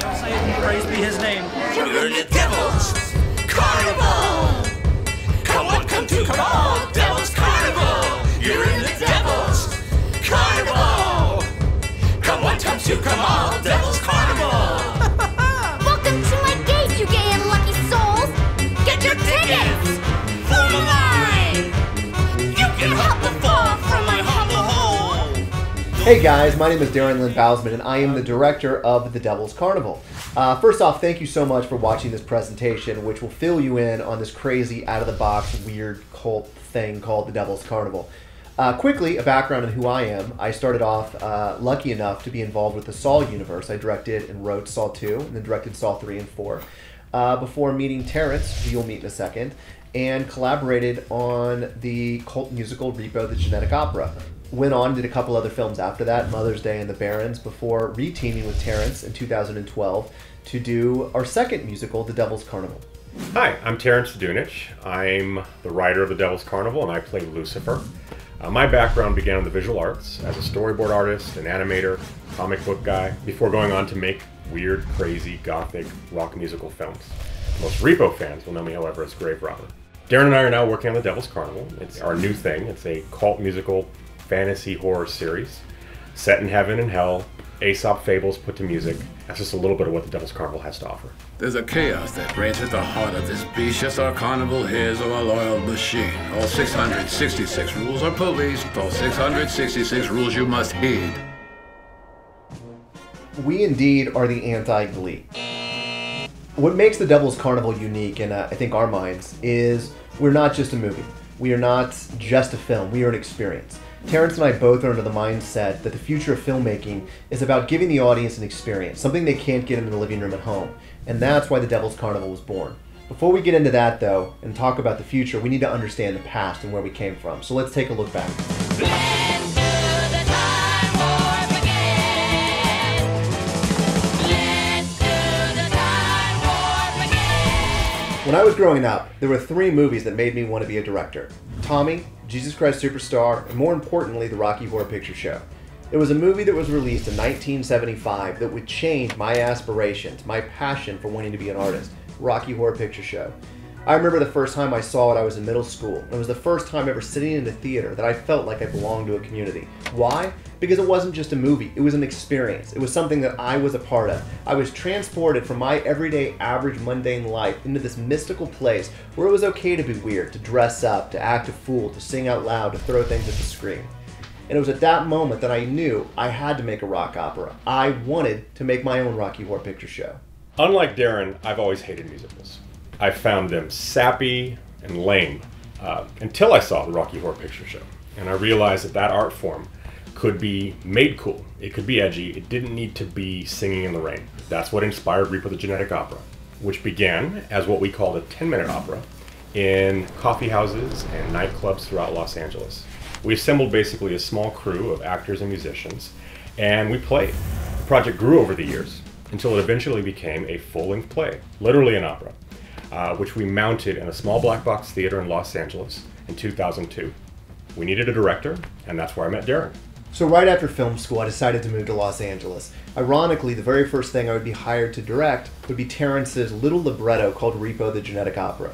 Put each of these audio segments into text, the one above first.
Satan, praise be his name. You're the devil's carnival. Come on, come to, come on, devil's carnival. You're in the devil's carnival. Come on, come to, come on, devil's carnival. Welcome to my gate, you gay and lucky souls. Get your tickets. Form a line. You can help the fall from my humble hole. Hey guys, my name is Darren Lynn Bousman, and I am the director of The Devil's Carnival. First off, thank you so much for watching this presentation, which will fill you in on this crazy, out-of-the-box, weird cult thing called The Devil's Carnival. Quickly, a background on who I am. I started off lucky enough to be involved with the Saw universe. I directed and wrote Saw 2 and then directed Saw 3 and 4 before meeting Terrance, who you'll meet in a second, and collaborated on the cult musical Repo! The Genetic Opera. Went on and did a couple other films after that, Mother's Day and the Barons, before re-teaming with Terrance in 2012 to do our second musical, The Devil's Carnival. Hi, I'm Terrance Zdunich. I'm the writer of The Devil's Carnival and I play Lucifer. My background began in the visual arts as a storyboard artist, an animator, comic book guy, before going on to make weird, crazy, gothic, rock musical films. Most Repo fans will know me, however, as Grave Robber. Darren and I are now working on The Devil's Carnival. It's our new thing. It's a cult musical fantasy horror series set in heaven and hell, Aesop fables put to music. That's just a little bit of what The Devil's Carnival has to offer. There's a chaos that reigns at the heart of this beast. Just our carnival here's our loyal machine. All 666 rules are policed. All 666 rules you must heed. We indeed are the anti-Glee. What makes The Devil's Carnival unique, in I think our minds, is we're not just a movie. We are not just a film. We are an experience. Terrance and I both are under the mindset that the future of filmmaking is about giving the audience an experience, something they can't get in the living room at home. And that's why The Devil's Carnival was born. Before we get into that, though, and talk about the future, we need to understand the past and where we came from. So let's take a look back. Let's do the time warp again. Let's do the time warp again. When I was growing up, there were three movies that made me want to be a director. Tommy, Jesus Christ Superstar, and more importantly, The Rocky Horror Picture Show. It was a movie that was released in 1975 that would change my aspirations, my passion for wanting to be an artist. Rocky Horror Picture Show. I remember the first time I saw it, I was in middle school. It was the first time ever sitting in a theater that I felt like I belonged to a community. Why? Because it wasn't just a movie, it was an experience. It was something that I was a part of. I was transported from my everyday, average, mundane life into this mystical place where it was okay to be weird, to dress up, to act a fool, to sing out loud, to throw things at the screen. And it was at that moment that I knew I had to make a rock opera. I wanted to make my own Rocky Horror Picture Show. Unlike Darren, I've always hated musicals. I found them sappy and lame until I saw The Rocky Horror Picture Show. And I realized that that art form could be made cool. It could be edgy. It didn't need to be singing in the rain. That's what inspired Repo! The Genetic Opera, which began as what we called a 10-minute opera in coffee houses and nightclubs throughout Los Angeles. We assembled basically a small crew of actors and musicians, and we played. The project grew over the years until it eventually became a full-length play, literally an opera, which we mounted in a small black box theater in Los Angeles in 2002. We needed a director, and that's where I met Darren. So right after film school, I decided to move to Los Angeles. Ironically, the very first thing I would be hired to direct would be Terrance's little libretto called Repo! The Genetic Opera.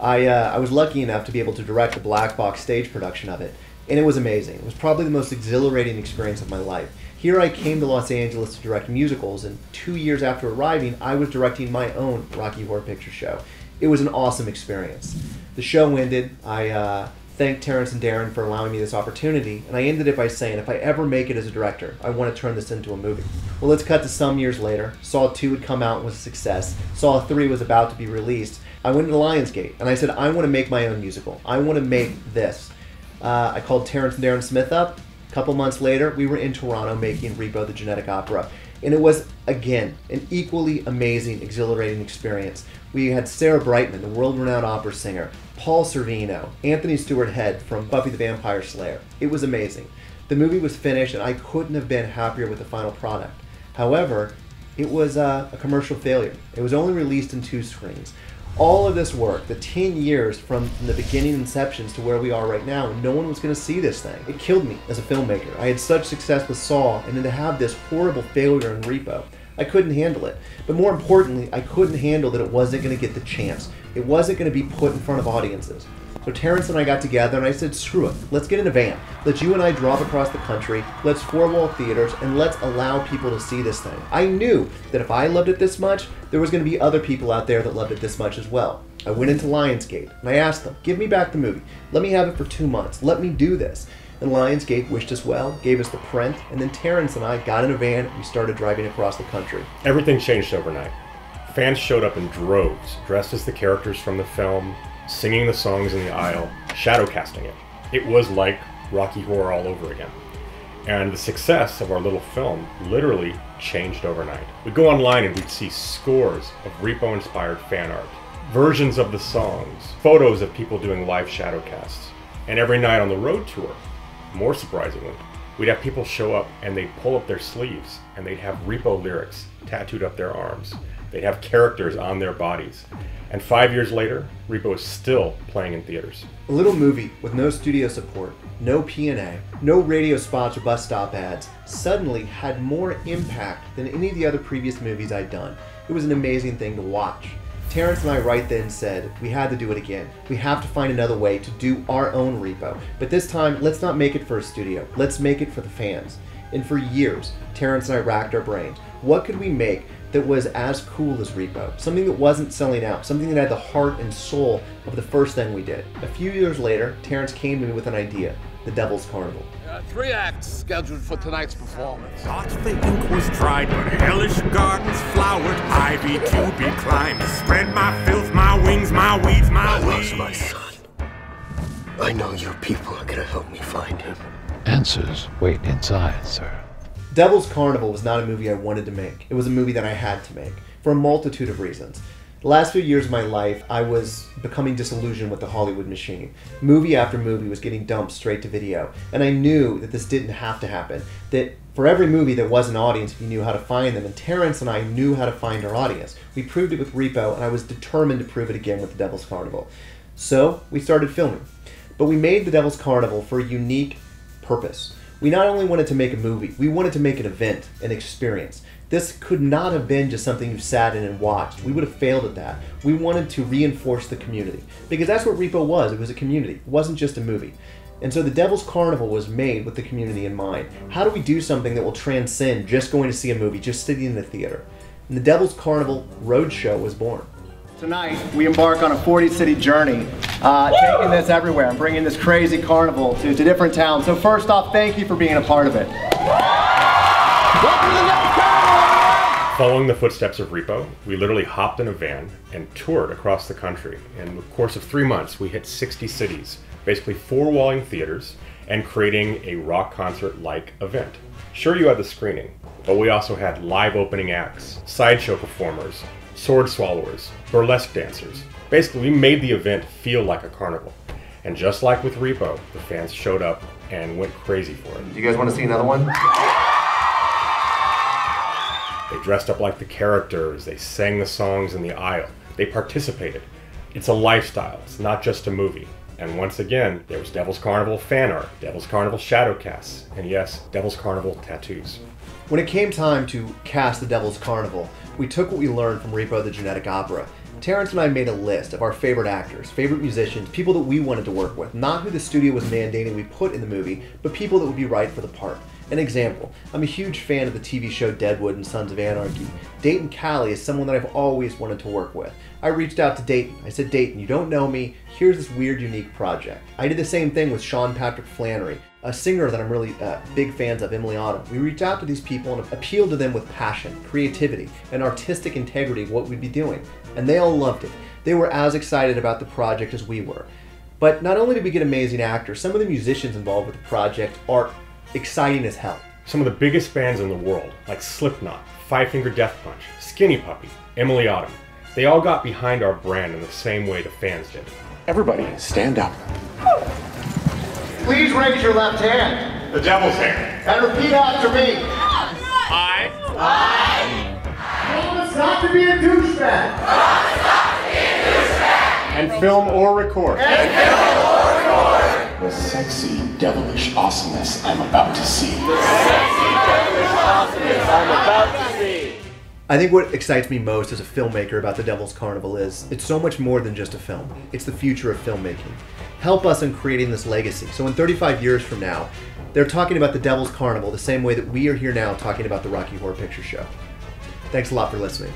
I was lucky enough to be able to direct the black box stage production of it, and it was amazing. It was probably the most exhilarating experience of my life. Here I came to Los Angeles to direct musicals, and 2 years after arriving, I was directing my own Rocky Horror Picture Show. It was an awesome experience. The show ended. I thanked Terrance and Darren for allowing me this opportunity, and I ended it by saying, if I ever make it as a director, I want to turn this into a movie. Well, let's cut to some years later. Saw 2 had come out and was a success. Saw 3 was about to be released. I went to Lionsgate, and I said, I want to make my own musical. I want to make this. I called Terrance and Darren Smith up. A couple months later, we were in Toronto making Repo! The Genetic Opera. And it was, again, an equally amazing, exhilarating experience. We had Sarah Brightman, the world-renowned opera singer, Paul Sorvino, Anthony Stewart Head from Buffy the Vampire Slayer. It was amazing. The movie was finished, and I couldn't have been happier with the final product. However, it was a commercial failure. It was only released in 2 screens. All of this work, the 10 years from the beginning inceptions to where we are right now, no one was going to see this thing. It killed me as a filmmaker. I had such success with Saw, and then to have this horrible failure in Repo!, I couldn't handle it. But more importantly, I couldn't handle that it wasn't going to get the chance. It wasn't going to be put in front of audiences. So Terrance and I got together and I said, screw it, let's get in a van. Let's you and I drive across the country, let's four-wall theaters, and let's allow people to see this thing. I knew that if I loved it this much, there was going to be other people out there that loved it this much as well. I went into Lionsgate and I asked them, give me back the movie. Let me have it for 2 months. Let me do this. And Lionsgate wished us well, gave us the print, and then Terrance and I got in a van and we started driving across the country. Everything changed overnight. Fans showed up in droves, dressed as the characters from the film, singing the songs in the aisle, shadow casting it. It was like Rocky Horror all over again. And the success of our little film literally changed overnight. We'd go online and we'd see scores of Repo-inspired fan art, versions of the songs, photos of people doing live shadow casts. And every night on the road tour, more surprisingly, we'd have people show up and they'd pull up their sleeves and they'd have Repo lyrics tattooed up their arms. They'd have characters on their bodies. And 5 years later, Repo is still playing in theaters. A little movie with no studio support, no P&A, no radio spots or bus stop ads, suddenly had more impact than any of the other previous movies I'd done. It was an amazing thing to watch. Terrance and I right then said, we had to do it again. We have to find another way to do our own Repo. But this time, let's not make it for a studio. Let's make it for the fans. And for years, Terrance and I racked our brains. What could we make that was as cool as Repo, something that wasn't selling out, something that had the heart and soul of the first thing we did. A few years later, Terrance came to me with an idea, The Devil's Carnival. 3 acts scheduled for tonight's performance. Thought the ink was dried, but hellish gardens flowered, ivy to be climbed, spread my filth, my wings, my weeds, my weeds. I lost my son. I know your people are gonna help me find him. Answers wait inside, sir. Devil's Carnival was not a movie I wanted to make. It was a movie that I had to make, for a multitude of reasons. The last few years of my life, I was becoming disillusioned with the Hollywood machine. Movie after movie was getting dumped straight to video, and I knew that this didn't have to happen, that for every movie there was an audience, we knew how to find them, and Terrance and I knew how to find our audience. We proved it with Repo, and I was determined to prove it again with The Devil's Carnival. So, we started filming. But we made The Devil's Carnival for a unique purpose. We not only wanted to make a movie, we wanted to make an event, an experience. This could not have been just something you sat in and watched. We would have failed at that. We wanted to reinforce the community. Because that's what Repo was. It was a community. It wasn't just a movie. And so The Devil's Carnival was made with the community in mind. How do we do something that will transcend just going to see a movie, just sitting in the theater? And The Devil's Carnival Roadshow was born. Tonight, we embark on a 40-city journey, taking this everywhere and bringing this crazy carnival to different towns. So first off, thank you for being a part of it. Welcome to the Devil's Carnival! Following the footsteps of Repo, we literally hopped in a van and toured across the country. In the course of 3 months, we hit 60 cities, basically four-walling theaters and creating a rock concert-like event. Sure, you had the screening, but we also had live opening acts, sideshow performers, sword swallowers, burlesque dancers. Basically, we made the event feel like a carnival. And just like with Repo, the fans showed up and went crazy for it. Do you guys want to see another one? They dressed up like the characters, they sang the songs in the aisle, they participated. It's a lifestyle, it's not just a movie. And once again, there was Devil's Carnival fan art, Devil's Carnival shadow casts, and yes, Devil's Carnival tattoos. When it came time to cast The Devil's Carnival, we took what we learned from Repo! The Genetic Opera. Terrance and I made a list of our favorite actors, favorite musicians, people that we wanted to work with, not who the studio was mandating we put in the movie, but people that would be right for the part. An example, I'm a huge fan of the TV show Deadwood and Sons of Anarchy. Dayton Callie is someone that I've always wanted to work with. I reached out to Dayton. I said, Dayton, you don't know me. Here's this weird, unique project. I did the same thing with Sean Patrick Flannery, a singer that I'm really big fans of, Emilie Autumn. We reached out to these people and appealed to them with passion, creativity, and artistic integrity of what we'd be doing. And they all loved it. They were as excited about the project as we were. But not only did we get amazing actors, some of the musicians involved with the project are exciting as hell. Some of the biggest bands in the world, like Slipknot, Five Finger Death Punch, Skinny Puppy, Emilie Autumn, they all got behind our brand in the same way the fans did. Everybody, stand up. Please raise your left hand. The devil's hand. And repeat after me. I promise not to be a douchebag. Promise not to be a douchebag. And film or record. The sexy, devilish awesomeness I'm about to see. I think what excites me most as a filmmaker about The Devil's Carnival is it's so much more than just a film. It's the future of filmmaking. Help us in creating this legacy. So in 35 years from now, they're talking about The Devil's Carnival the same way that we are here now talking about The Rocky Horror Picture Show. Thanks a lot for listening.